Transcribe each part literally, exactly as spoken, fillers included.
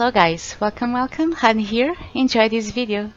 Hello guys, welcome welcome, Han here, enjoy this video.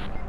You